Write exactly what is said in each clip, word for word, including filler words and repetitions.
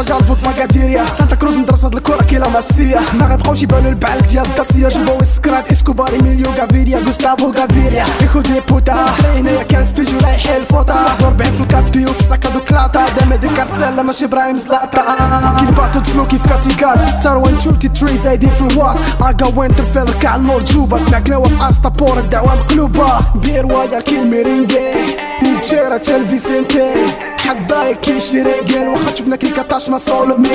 رجع الفوت فاكاتيريا سانتا كروز مدرسة الكرة كيلا ماسية ما غيبقاوش يبانو البعلك ديال الداسية جباو السكرات اسكوبار ايميليو غافيريا غوستافو غافيريا ياخو دي بوتا خلي هنايا كان سبيج ولا يحيي الفوطا وربعين في الكاتبي وفي الساكا دو كلاطا دا مهدي كارسيلا ماشي ابراهيم زلاطا كيف باطو دفنو كيف كاسيكات ستار واحد اثنين ثلاثة زايدين في الواط اكا وينتر في ركع النور جوبا سمعناو في اسطابور الدعوة مقلوبة بير واير كيل ميرينغي نتشيرا تال فيسينتي حدايا كيشري ريكال واخا شفنا كيكاطاش ما صولو ميدي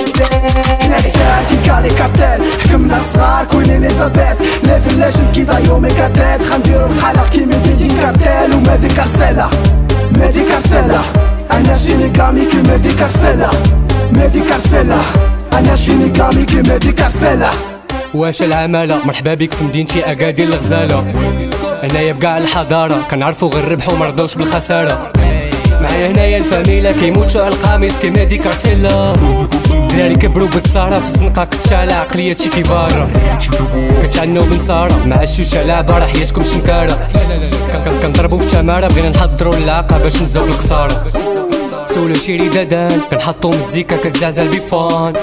نتاع كيكا لي كارتيل حكمنا صغار كوين اليزابيث ليفل ليجند كي دايو ميكا تيت غنديرو بحالا كي مهدي كارتيل ومهدي كارسيلا مهدي كارسيلا انا شينيكامي كي مهدي كارسيلا مهدي كارسيلا انا شينيكامي كي مهدي كارسيلا واش العمالة مرحبا بك في مدينتي اكادير الغزالة هنايا بكاع الحضارة كنعرفو غير الربح ومرضوش بالخسارة معايا هنايا الفاميلا كيموتو على القميص كي مهدي كارسيلا دراري كبرو بالتصارة في السنقة كتشالة عقلية شي كيفارة كتعناو بنصارة مع الشوشة لعبة راه حياتكم شنكارة كنضربو في التمارة بغينا نحضرو اللعقة باش نزاو في القصارة سولو شي ريدادان كنحطو مزيكا كتزعزع بيفان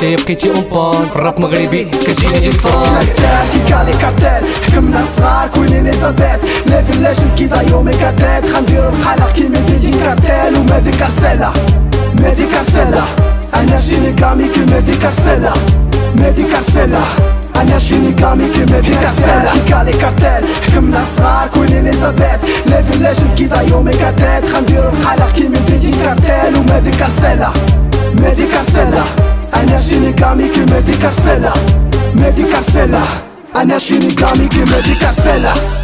تايا بقيتي اونبان في الراب مغربي كتجينا ديال الفان نتاع كيكا لي كارتيل حكمنا صغار كوين اليزابيث ليفل ليجند كي دايو ميكا تيت غنديرو بحالا كي مهدي كارتيل ومهدي كارسيلا مهدي كارسيلا انا شينيكامي كي مهدي كارسيلا مهدي كارسيلا انا شينيكامي كي مهدي كارسيلا كيكا لي كارتيل حكمنا صغار كوين اليزابيث ليفل ليجند كي دايو ميكا تيت غنديرو بحالا كي مهدي كارتيل ومهدي كارسيلا مهدي كارسيلا أنا شينيكامي كي مهدي كارسيلا مهدي كارسيلا أنا شينيكامي كي مهدي كارسيلا.